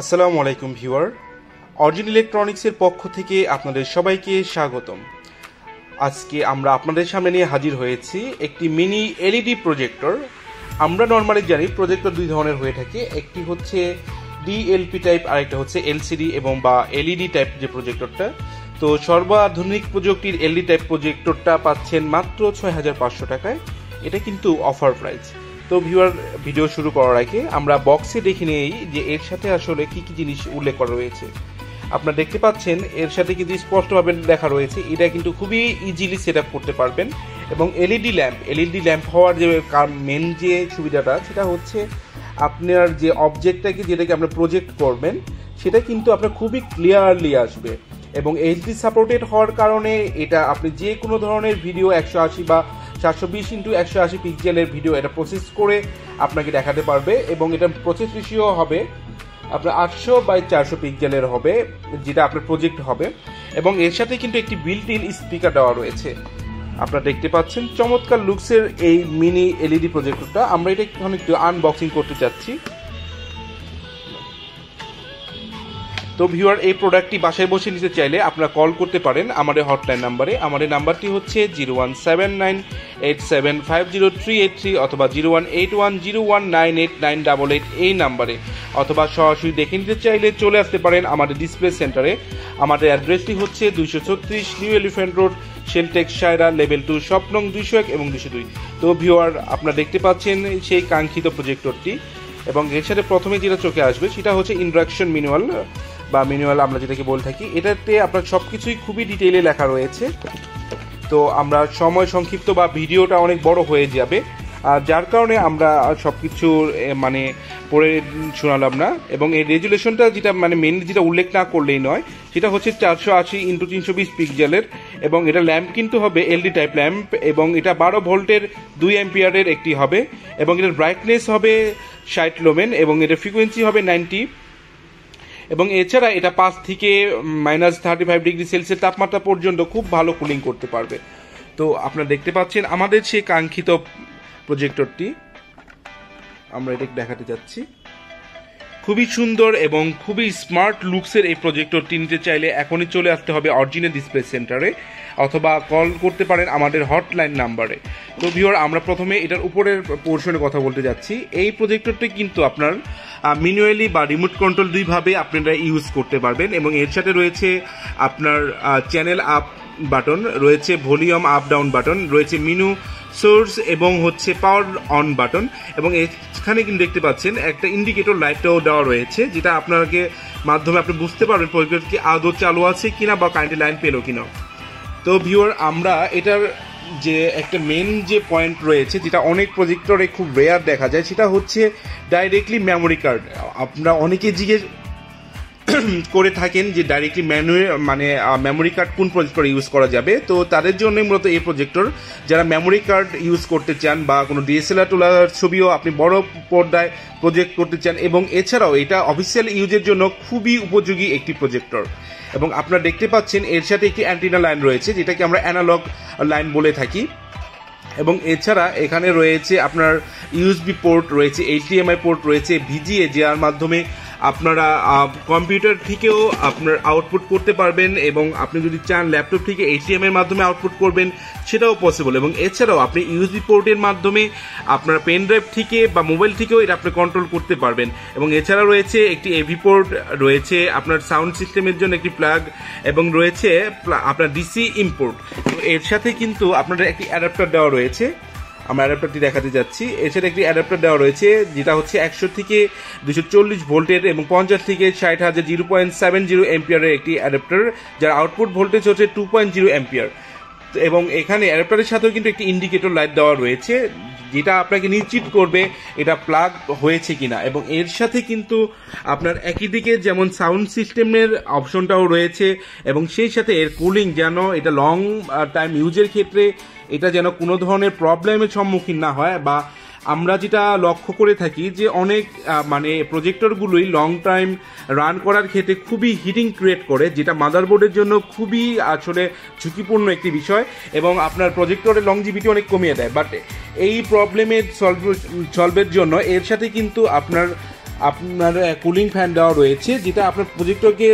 আসসালামু আলাইকুম viewer, origin ইলেকট্রনিক্সের পক্ষ থেকে আপনাদের সবাইকে স্বাগতম। আজকে আমরা আপনাদের সামনে নিয়ে হাজির হয়েছি একটি মিনি এলইডি প্রজেক্টর। আমরা নর্মালি জানি প্রজেক্টর দুই ধরনের হয়ে থাকে, একটি হচ্ছে ডিএলপি টাইপ, আরেকটা হচ্ছে এলসিডি এবং বা এলইডি টাইপ যে প্রজেক্টরটা। তো সর্বাধুনিক প্রযুক্তির এলইডি টাইপ প্রজেক্টরটা পাচ্ছেন মাত্র ৬,৫০০ টাকায়, এটা কিন্তু অফার প্রাইস। তো ভিউয়ার, ভিডিও শুরু করার আগে আমরা বক্সে দেখে নিই যে এর সাথে আসলে কি কি জিনিস উল্লেখ করা রয়েছে। আপনারা দেখতে পাচ্ছেন এর সাথে কিন্তু স্পষ্টভাবে দেখা রয়েছে, এটা কিন্তু খুবই ইজিলি সেট আপ করতে পারবেন। এবং এলইডি ল্যাম্প হওয়ার যে মেন যে সুবিধাটা, সেটা হচ্ছে আপনার যে অবজেক্টটাকে যেটাকে আমরা প্রজেক্ট করবেন সেটা কিন্তু আপনার খুবই ক্লিয়ারলি আসবে। এবং এইচডি সাপোর্টেড হওয়ার কারণে এটা আপনি যে কোনো ধরনের ভিডিও ১৮০ বা 720x180 পিক্সেলের ভিডিও এটা প্রসেস করে আপনাকে দেখাতে পারবে। এবং এটা প্রসেস রেশিও হবে আপনার 800x400 পিক্সেলের হবে, যেটা আপনার প্রজেক্ট হবে। এবং এর সাথে কিন্তু একটি বিল্ট ইন স্পিকার দেওয়া রয়েছে। আপনারা দেখতে পাচ্ছেন চমৎকার লুকসের এই মিনি এলইডি প্রজেক্টরটা। আমরা এটা একটু আনবক্সিং করতে চাচ্ছি। তো ভিউয়ার, এই প্রোডাক্টটি বাসায় বসে নিতে চাইলে আপনারা কল করতে পারেন আমাদের হটলাইন নাম্বারে। আমাদের নাম্বারটি হচ্ছে 01798750383 অথবা 01810198988 এই নাম্বারে, অথবা সরাসরি দেখে নিতে চাইলে চলে আসতে পারেন আমাদের ডিসপ্লে সেন্টারে। আমাদের অ্যাড্রেসটি হচ্ছে 236 new elephant road, Sheltech Saira, level 2, shop নং 201 এবং 202। তো ভিউয়ার, আপনারা দেখতে পাচ্ছেন সেই কাঙ্ক্ষিত প্রজেক্টরটি। এবং এর সাথে প্রথমে যেটা চোখে আসবে সেটা হচ্ছে ইন্ডাকশন ম্যানুয়াল বা ম্যানুয়াল আমরা যেটাকে বলে থাকি। এটাতে আপনার সব কিছুই খুবই ডিটেইলে লেখা রয়েছে। তো আমরা সময় সংক্ষিপ্ত বা ভিডিওটা অনেক বড় হয়ে যাবে, আর যার কারণে আমরা সব কিছু মানে পড়ে শোনালাম না। এবং এই রেজুলেশনটা যেটা মানে মেনলি যেটা উল্লেখ না করলেই নয়, সেটা হচ্ছে 480x320 পিক্সেলের। এবং এটা ল্যাম্প কিন্তু হবে এলডি টাইপ ল্যাম্প, এবং এটা 12 ভোল্টের 2 অ্যাম্পিয়ারের একটি হবে। এবং এটার ব্রাইটনেস হবে 60 লুমেন এবং এটার ফ্রিকোয়েন্সি হবে 90। এবং এছাড়া এটা 5 থেকে -35 ডিগ্রি সেলসিয়াস তাপমাত্রা পর্যন্ত খুব ভালো কুলিং করতে পারবে। তো আপনারা দেখতে পাচ্ছেন আমাদের সেই কাঙ্ক্ষিত প্রজেক্টরটি, আমরা এটা দেখাতে যাচ্ছি। খুবই সুন্দর এবং খুবই স্মার্ট লুকসের এই প্রজেক্টরটি নিতে চাইলে এখনই চলে আসতে হবে অরিজিনাল ডিসপ্লে সেন্টারে, অথবা কল করতে পারেন আমাদের হটলাইন নাম্বারে। তো ভিউয়ার, আমরা প্রথমে এটার উপরের পোর্শনে কথা বলতে যাচ্ছি। এই প্রজেক্টরটি কিন্তু আপনার ম্যানুয়ালি বা রিমোট কন্ট্রোল দুইভাবে আপনারা ইউজ করতে পারবেন। এবং এর সাথে রয়েছে আপনার চ্যানেল আপ বাটন, রয়েছে ভলিউম আপ ডাউন বাটন, রয়েছে মেনু সোর্স এবং হচ্ছে পাওয়ার অন বাটন। এবং এখানে কিন্তু দেখতে পাচ্ছেন একটা ইন্ডিকেটর লাইটটাও দেওয়া রয়েছে, যেটা আপনাকে মাধ্যমে আপনি বুঝতে পারবেন প্রজেক্টর কি আদৌ চালু আছে কিনা বা কারেন্টের লাইন পেলো কিনা। তো ভিউয়ার, আমরা এটার যে একটা মেন যে পয়েন্ট রয়েছে, যেটা অনেক প্রজেক্টরে খুব রেয়ার দেখা যায়, সেটা হচ্ছে ডাইরেক্টলি মেমোরি কার্ড। আমরা অনেকে জিজ্ঞেস করে থাকেন যে ডাইরেক্টলি মানে মেমোরি কার্ড কোন প্রজেক্টর ইউজ করা যাবে। তো তাদের জন্য মূলত এই প্রজেক্টর, যারা মেমোরি কার্ড ইউজ করতে চান বা কোনো ডিএসএলআর তোলার ছবিও আপনি বড় পর্দায় প্রজেক্ট করতে চান। এবং এছাড়াও এটা অফিসিয়াল ইউজের জন্য খুবই উপযোগী একটি প্রজেক্টর। এবং আপনারা দেখতে পাচ্ছেন এর সাথে একটি অ্যান্টিনা লাইন রয়েছে, যেটাকে আমরা অ্যানালগ লাইন বলে থাকি। এবং এছাড়া এখানে রয়েছে আপনার ইউএসবি পোর্ট, রয়েছে এইচডিএমআই পোর্ট, রয়েছে ভিজিএ, যার মাধ্যমে আপনারা কম্পিউটার থেকেও আপনার আউটপুট করতে পারবেন। এবং আপনি যদি চান ল্যাপটপ থেকে এইচডিএমআই এর মাধ্যমে আউটপুট করবেন, সেটাও পসিবল। এবং এছাড়াও আপনি ইউএসবি পোর্টের মাধ্যমে আপনার পেন ড্রাইভ থেকে বা মোবাইল থেকেও এটা আপনি কন্ট্রোল করতে পারবেন। এবং এছাড়া রয়েছে একটি এভি পোর্ট, রয়েছে আপনার সাউন্ড সিস্টেমের জন্য একটি প্লাগ, এবং রয়েছে আপনার ডিসি ইম্পোর্ট। তো এর সাথে কিন্তু আপনাদের একটি অ্যাডাপ্টার দেওয়া রয়েছে, আমরা অ্যাডাপ্টারটি দেখাতে যাচ্ছি। এছাড়া একটি অ্যাডাপ্টার দেওয়া রয়েছে, যেটা হচ্ছে 100 থেকে 240 ভোল্টের এবং 50 থেকে 60,000 0.70 অ্যাম্পিয়ারের একটি অ্যাডাপ্টার, যার আউটপুট ভোল্টেজ হচ্ছে 2.0 অ্যাম্পিয়ার। এবং এখানে অ্যাডাপ্টারের সাথেও কিন্তু একটি ইন্ডিকেটর লাইট দেওয়া রয়েছে, যেটা আপনাকে নিশ্চিত করবে এটা প্লাগ হয়েছে কিনা। এবং এর সাথে কিন্তু আপনার একই দিকে যেমন সাউন্ড সিস্টেমের অপশনটাও রয়েছে, এবং সেই সাথে এর কুলিং যেন এটা লং টাইম ইউজের ক্ষেত্রে এটা যেন কোনো ধরনের প্রবলেমের সম্মুখীন না হয়। বা আমরা যেটা লক্ষ্য করে থাকি যে অনেক মানে প্রজেক্টরগুলোই লং টাইম রান করার ক্ষেত্রে খুবই হিটিং ক্রিয়েট করে, যেটা মাদারবোর্ডের জন্য খুবই আসলে ঝুঁকিপূর্ণ একটি বিষয় এবং আপনার প্রজেক্টরের লংজিভিটি অনেক কমিয়ে দেয়। বাট এই প্রবলেমের সলভের জন্য এর সাথে কিন্তু আপনার আপনার কুলিং ফ্যান দেওয়া রয়েছে, যেটা আপনার প্রজেক্টরকে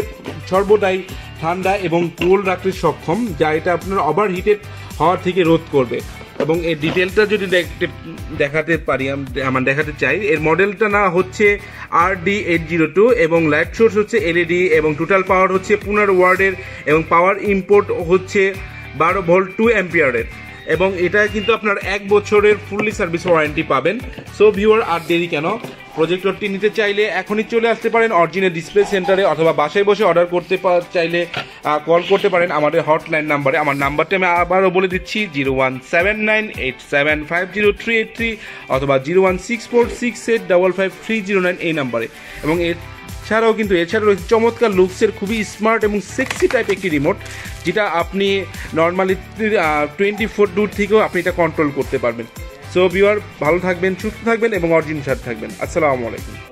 সর্বদাই ঠান্ডা এবং কোল্ড রাখতে সক্ষম, যা এটা আপনার ওভারহিটেড হওয়ার থেকে রোধ করবে। এবং এই ডিটেলটা যদি দেখাতে পারি, আমার দেখাতে চাই, এর মডেলটা না হচ্ছে RD-802 এবং লাইট সোর্স হচ্ছে LED এবং টোটাল পাওয়ার হচ্ছে 15 ওয়াটের এবং পাওয়ার ইম্পোর্ট হচ্ছে 12 ভোল্ট 2 অ্যাম্পিয়ারের এবং এটা কিন্তু আপনার 1 বছরের ফুললি সার্ভিস ওয়ারেন্টি পাবেন। সো ভিউয়ার, আর দেরি কেন, প্রজেক্টরটি নিতে চাইলে এখনই চলে আসতে পারেন অরিজিনাল ডিসপ্লে সেন্টারে, অথবা বাসায় বসে অর্ডার করতে চাইলে কল করতে পারেন আমাদের হটলাইন নাম্বারে। আমার নাম্বারটা আমি আবারও বলে দিচ্ছি 017987503383 অথবা 016468553009 এই নাম্বারে। এবং এছাড়াও কিন্তু রয়েছে চমৎকার লুকসের খুবই স্মার্ট এবং সেক্সি টাইপ একটি রিমোট, যেটা আপনি নর্মালি 20 ফুট দূর থেকেও আপনি এটা কন্ট্রোল করতে পারবেন। সো ভিউয়ার, ভালো থাকবেন, সুস্থ থাকবেন এবং অরিজিন সাথে থাকবেন। আসসালামু আলাইকুম।